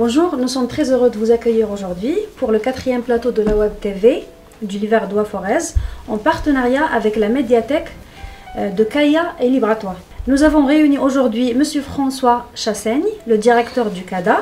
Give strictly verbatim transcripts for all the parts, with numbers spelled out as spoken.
Bonjour, nous sommes très heureux de vous accueillir aujourd'hui pour le quatrième plateau de la Web T V du Liverdoix-Forez en partenariat avec la médiathèque de CAIA et Libratois. Nous avons réuni aujourd'hui M. François Chassaigne, le directeur du CADA,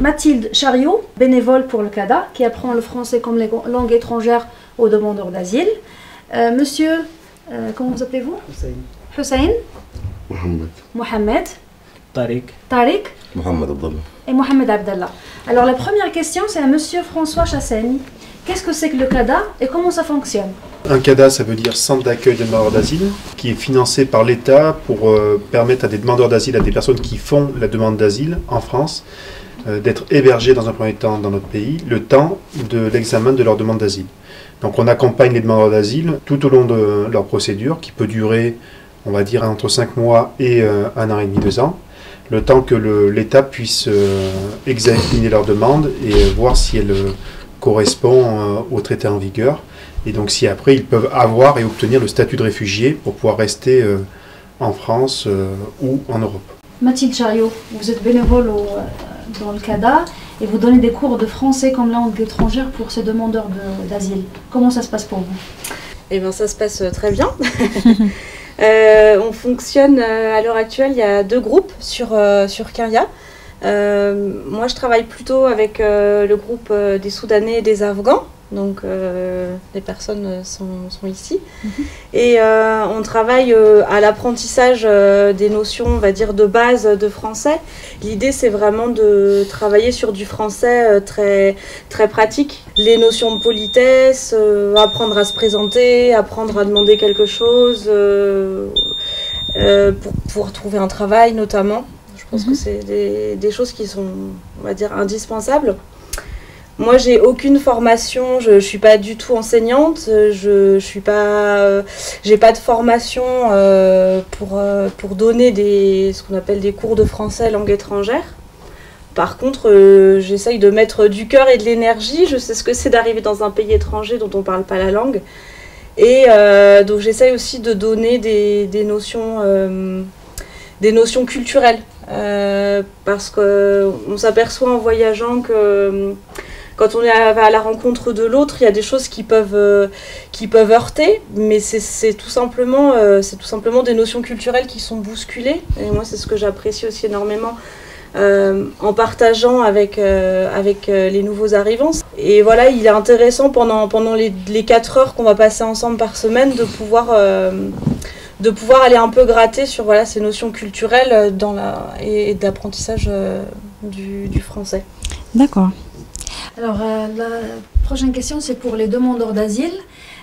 Mathilde Chariot, bénévole pour le CADA, qui apprend le français comme langue étrangère aux demandeurs d'asile, euh, Monsieur, euh, comment vous appelez-vous? Hussain. Hussain. Mohamed. Mohamed. Tariq. Tariq. Mohamed Abdallah. Et Mohamed Abdallah. Alors la première question, c'est à Monsieur François Chassaigne. Qu'est-ce que c'est que le CADA et comment ça fonctionne? Un CADA, ça veut dire Centre d'accueil des demandeurs d'asile, qui est financé par l'État pour euh, permettre à des demandeurs d'asile, à des personnes qui font la demande d'asile en France, d'être hébergés dans un premier temps dans notre pays, le temps de l'examen de leur demande d'asile. Donc on accompagne les demandeurs d'asile tout au long de leur procédure, qui peut durer, on va dire, entre cinq mois et euh, un an et demi, deux ans, le temps que l'État puisse euh, examiner leur demande et euh, voir si elle euh, correspond euh, au traité en vigueur. Et donc si après, ils peuvent avoir et obtenir le statut de réfugié pour pouvoir rester euh, en France euh, ou en Europe. Mathilde Chariot, vous êtes bénévole au... dans le CADA et vous donnez des cours de français comme langue étrangère pour ces demandeurs d'asile. De, Comment ça se passe pour vous? Eh bien, ça se passe très bien. euh, on fonctionne à l'heure actuelle, il y a deux groupes sur, euh, sur CAIA. Euh, moi, je travaille plutôt avec euh, le groupe des Soudanais et des Afghans. Donc, euh, les personnes sont, sont ici. Mm-hmm. Et euh, on travaille euh, à l'apprentissage euh, des notions, on va dire, de base de français. L'idée, c'est vraiment de travailler sur du français euh, très, très pratique. Les notions de politesse, euh, apprendre à se présenter, apprendre à demander quelque chose, euh, euh, pour, pour trouver un travail, notamment. Je pense mm-hmm. que c'est des, des choses qui sont, on va dire, indispensables. Moi, j'ai aucune formation, je ne suis pas du tout enseignante, je n'ai pas, euh, pas de formation euh, pour, euh, pour donner des, ce qu'on appelle des cours de français langue étrangère. Par contre, euh, j'essaye de mettre du cœur et de l'énergie. Je sais ce que c'est d'arriver dans un pays étranger dont on ne parle pas la langue. Et euh, donc, j'essaye aussi de donner des, des, notions, euh, des notions culturelles. Euh, parce qu'on s'aperçoit en voyageant que... Quand on est à la rencontre de l'autre, il y a des choses qui peuvent, euh, qui peuvent heurter, mais c'est tout, euh, tout simplement des notions culturelles qui sont bousculées. Et moi, c'est ce que j'apprécie aussi énormément euh, en partageant avec, euh, avec euh, les nouveaux arrivants. Et voilà, il est intéressant pendant, pendant les, les quatre heures qu'on va passer ensemble par semaine de pouvoir, euh, de pouvoir aller un peu gratter sur voilà, ces notions culturelles dans la, et, et d'apprentissage euh, du, du français. D'accord. Alors, euh, la prochaine question, c'est pour les demandeurs d'asile.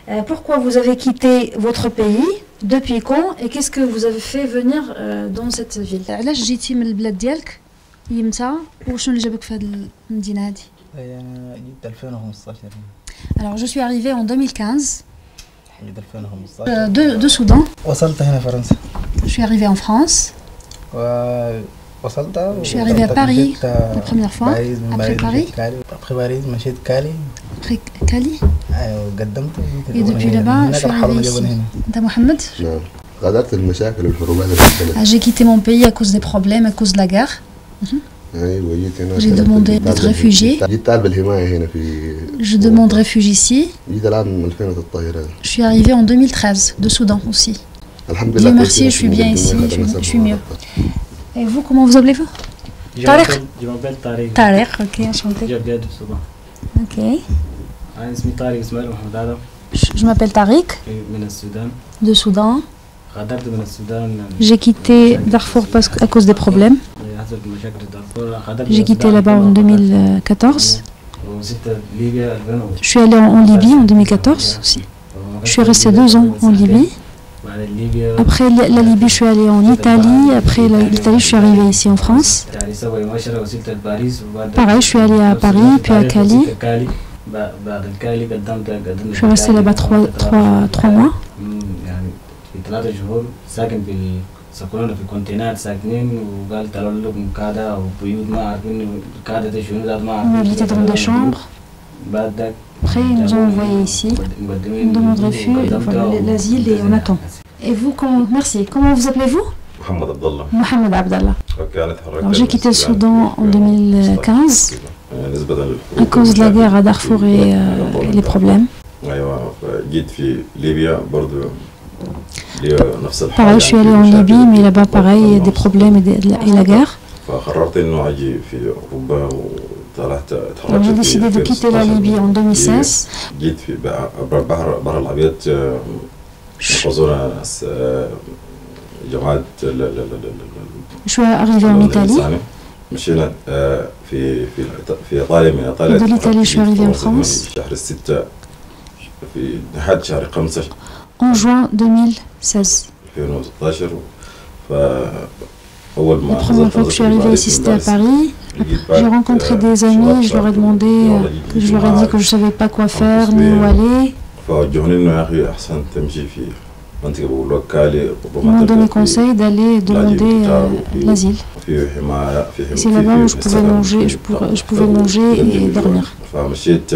Euh, pourquoi vous avez quitté votre pays? Depuis quand? Et qu'est-ce que vous avez fait venir euh, dans cette ville? علاش جيتي من البلاد ديالك يمتى وشنو اللي جابك في هذه المدينه هذه؟ انا جيت ألفين وخمسطاش. Alors je suis arrivée en deux mille quinze euh, de, de Soudan. وصلت هنا فرنسا. Je suis arrivée en France. و... Je suis arrivée à Paris la première fois, après Paris, après Cali, et depuis là-bas, je suis arrivée ici. T'as Mohamed ? J'ai quitté mon pays à cause des problèmes, à cause de la guerre. J'ai demandé d'être réfugié. Je demande refuge ici. Je suis arrivée en deux mille treize, de Soudan aussi. Dieu merci, je suis bien ici, je suis mieux. Et vous, comment vous appelez-vous? Tariq. Je m'appelle Tariq. Tariq, ok, enchanté. Je viens du Soudan. Ok. Je m'appelle Tariq. De Soudan. J'ai quitté Darfour parce à cause des problèmes. J'ai quitté là-bas en deux mille quatorze. Je suis allé en Libye en deux mille quatorze aussi. Je suis resté deux ans en Libye. Après la Libye, je suis allée en Italie. Après l'Italie, je suis arrivée ici en France. Pareil, je suis allée à Paris, puis à Cali. Je suis restée là-bas trois, trois, trois mois. On m'a invitée dans la chambre. Après, ils nous ont envoyés ici, on demande refuge, enfin, l'asile et on attend. Et vous, comment, merci, comment vous appelez-vous? Mohamed Abdallah. Mohamed Abdallah. Alors j'ai quitté le Soudan en deux mille quinze à cause de la guerre à Darfour et, euh, et les problèmes. Pareil, je suis allé en Libye, mais là-bas pareil, il y a des problèmes et, de, et, la, et la guerre. J'ai décidé de quitter la Libye en deux mille seize. Je suis arrivé en Italie. De l'Italie, je suis arrivé en France. En juin deux mille seize. La première fois que je suis arrivé ici, c'était à Paris. J'ai rencontré des amis, je leur ai demandé, je leur ai dit que je ne savais pas quoi faire, ni où aller. Ils m'ont donné conseil d'aller demander l'asile. C'est là-bas où je pouvais manger, je pouvais, je pouvais manger et dormir. Et c'est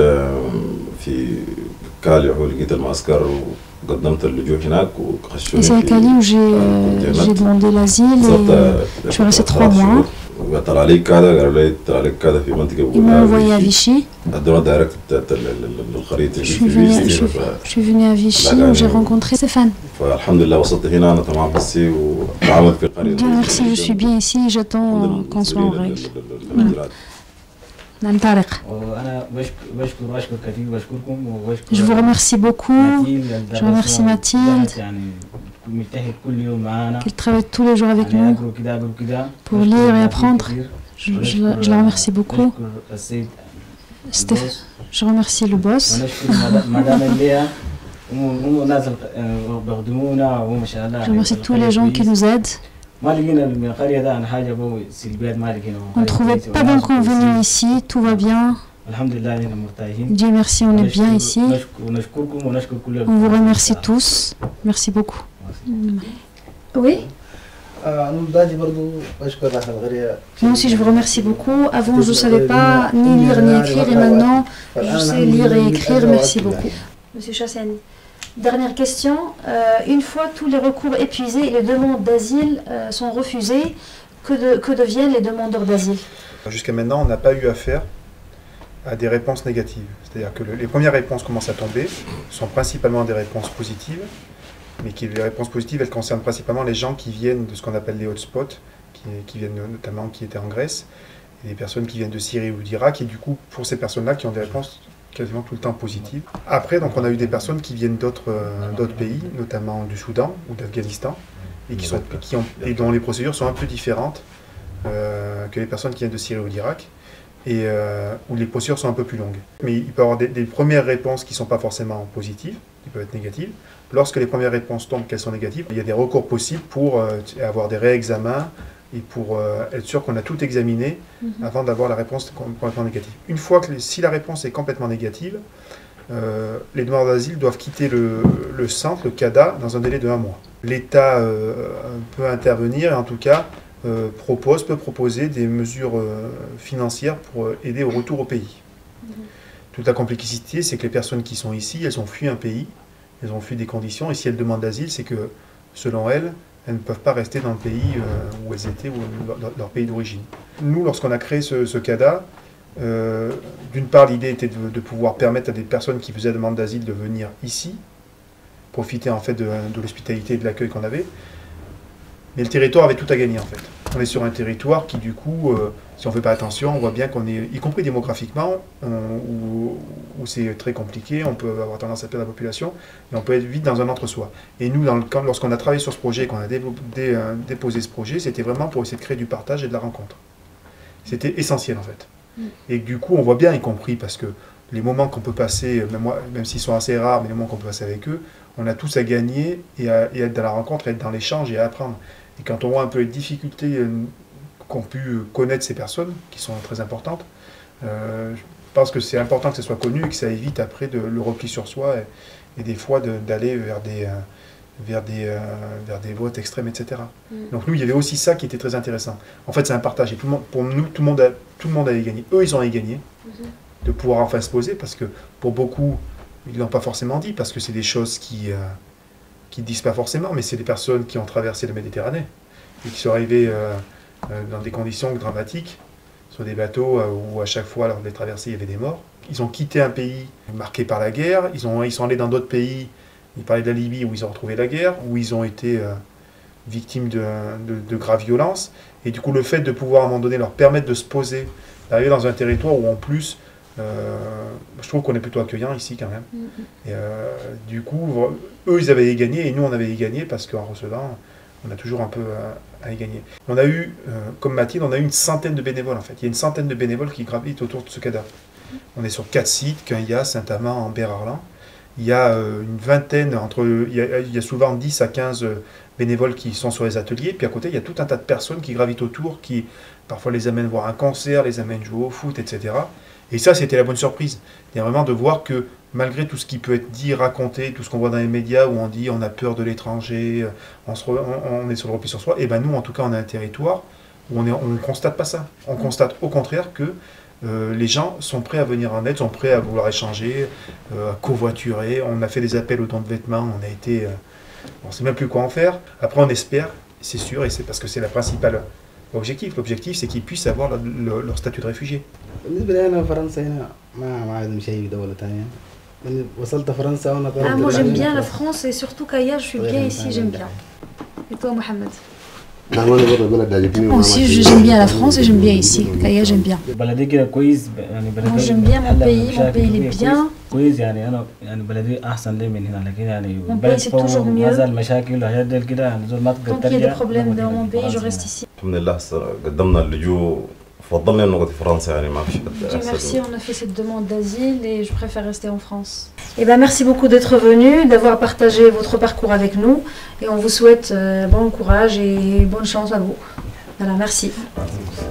à Cali où j'ai euh, demandé l'asile et euh, je suis resté trois mois. Ils m'ont envoyé à Vichy. Je suis venu à, je, je suis venu à Vichy où j'ai rencontré Stéphane. Dieu merci, je suis bien ici et j'attends qu'on soit en règle. Voilà. Je vous remercie beaucoup, je remercie Mathilde, qu'elle travaille tous les jours avec nous pour lire et apprendre. Je, je, je la remercie beaucoup. Stéph, je remercie le boss. Je remercie tous les gens qui nous aident. On ne trouvait pas d'inconvénients ici, tout va bien. Dieu merci, on est bien ici. On vous remercie tous. Merci beaucoup. Oui. Moi aussi je vous remercie beaucoup. Avant je ne savais pas ni lire ni écrire et maintenant je sais lire et écrire. Merci beaucoup. Monsieur Chassaigne. Dernière question. Euh, une fois tous les recours épuisés et les demandes d'asile euh, sont refusées, que, de, que deviennent les demandeurs d'asile? Jusqu'à maintenant, on n'a pas eu affaire à des réponses négatives. C'est-à-dire que le, les premières réponses commencent à tomber, sont principalement des réponses positives, mais qui, les réponses positives, elles concernent principalement les gens qui viennent de ce qu'on appelle les hotspots, qui, qui viennent notamment, qui étaient en Grèce, et des personnes qui viennent de Syrie ou d'Irak, et du coup, pour ces personnes-là qui ont des réponses quasiment tout le temps positive. Après, donc, on a eu des personnes qui viennent d'autres euh, d'autres pays, notamment du Soudan ou d'Afghanistan, et, qui sont, qui ont, et dont les procédures sont un peu différentes euh, que les personnes qui viennent de Syrie ou d'Irak, et euh, où les procédures sont un peu plus longues. Mais il peut y avoir des, des premières réponses qui ne sont pas forcément positives, qui peuvent être négatives. Lorsque les premières réponses tombent, qu'elles sont négatives, il y a des recours possibles pour euh, avoir des réexamens, et pour euh, être sûr qu'on a tout examiné mm-hmm. avant d'avoir la réponse complètement négative. Une fois que, si la réponse est complètement négative, euh, les demandeurs d'asile doivent quitter le, le centre, le CADA, dans un délai de un mois. L'État euh, peut intervenir et en tout cas euh, propose, peut proposer des mesures euh, financières pour euh, aider au retour au pays. Mm-hmm. Toute la complexité, c'est que les personnes qui sont ici, elles ont fui un pays, elles ont fui des conditions, et si elles demandent d'asile, c'est que, selon elles, elles ne peuvent pas rester dans le pays où elles étaient, ou dans leur pays d'origine. Nous, lorsqu'on a créé ce, ce CADA, euh, d'une part, l'idée était de, de pouvoir permettre à des personnes qui faisaient demande d'asile de venir ici, profiter en fait de, de l'hospitalité et de l'accueil qu'on avait. Mais le territoire avait tout à gagner en fait. On est sur un territoire qui du coup, euh, si on ne fait pas attention, on voit bien qu'on est, y compris démographiquement, on, où, où c'est très compliqué, on peut avoir tendance à perdre la population, et on peut être vite dans un entre-soi. Et nous, lorsqu'on a travaillé sur ce projet, qu'on a dé, dé, euh, déposé ce projet, c'était vraiment pour essayer de créer du partage et de la rencontre. C'était essentiel en fait. Et du coup, on voit bien, y compris parce que les moments qu'on peut passer, même, même s'ils sont assez rares, mais les moments qu'on peut passer avec eux, on a tous à gagner et à, et à être dans la rencontre, et être dans l'échange et à apprendre. Et quand on voit un peu les difficultés qu'ont pu connaître ces personnes, qui sont très importantes, euh, je pense que c'est important que ce soit connu et que ça évite après de, le repli sur soi et, et des fois d'aller de, vers, des, vers, des, euh, vers des votes extrêmes, et cetera. Mm. Donc nous, il y avait aussi ça qui était très intéressant. En fait, c'est un partage. Et tout le monde, pour nous, tout le, monde a, tout le monde avait gagné. Eux, ils ont gagné mm-hmm. de pouvoir enfin se poser, parce que pour beaucoup, ils ne l'ont pas forcément dit, parce que c'est des choses qui... Euh, qui ne disent pas forcément, mais c'est des personnes qui ont traversé la Méditerranée, et qui sont arrivés euh, dans des conditions dramatiques, sur des bateaux euh, où à chaque fois, lors des traversées, il y avait des morts. Ils ont quitté un pays marqué par la guerre, ils, ont, ils sont allés dans d'autres pays, ils parlaient de la Libye où ils ont retrouvé la guerre, où ils ont été euh, victimes de, de, de graves violences. Et du coup, le fait de pouvoir à un moment donné leur permettre de se poser, d'arriver dans un territoire où en plus, euh, je trouve qu'on est plutôt accueillant ici quand même. Mm-hmm. Et euh, du coup, eux, ils avaient gagné et nous, on avait gagné parce qu'en recevant, on a toujours un peu à, à y gagner. On a eu, euh, comme Mathilde, on a eu une centaine de bénévoles en fait. Il y a une centaine de bénévoles qui gravitent autour de ce C A D A. On est sur quatre sites, C A I A, Saint-Amand, en Bérarland. Il y a euh, une vingtaine, entre, il y a, il y a souvent dix à quinze euh, bénévoles qui sont sur les ateliers. Puis à côté, il y a tout un tas de personnes qui gravitent autour, qui parfois les amènent voir un concert, les amènent jouer au foot, et cetera. Et ça, c'était la bonne surprise. Il y a vraiment de voir que malgré tout ce qui peut être dit, raconté, tout ce qu'on voit dans les médias où on dit on a peur de l'étranger, on, on, on est sur le repli sur soi, et bien nous, en tout cas, on a un territoire où on ne constate pas ça. On constate au contraire que Euh, les gens sont prêts à venir en aide, sont prêts à vouloir échanger, euh, à covoiturer. On a fait des appels au don de vêtements, on a été... Euh, on ne sait même plus quoi en faire. Après, on espère, c'est sûr, et c'est parce que c'est le principal objectif. L'objectif, c'est qu'ils puissent avoir le, le, leur statut de réfugié. Ah, moi, j'aime bien la France, et surtout C A I A, je suis bien ici, j'aime bien. Et toi, Mohamed ? Moi aussi, j'aime bien la France et j'aime bien ici. C A I A, j'aime bien. Moi, j'aime bien mon pays, mon pays il est bien. Mon pays, c'est toujours mieux. Quand il y a des problèmes dans mon pays, je reste ici. Dieu merci, on a fait cette demande d'asile et je préfère rester en France. Eh ben, merci beaucoup d'être venu, d'avoir partagé votre parcours avec nous et on vous souhaite euh, bon courage et bonne chance à vous. Voilà, merci. Merci.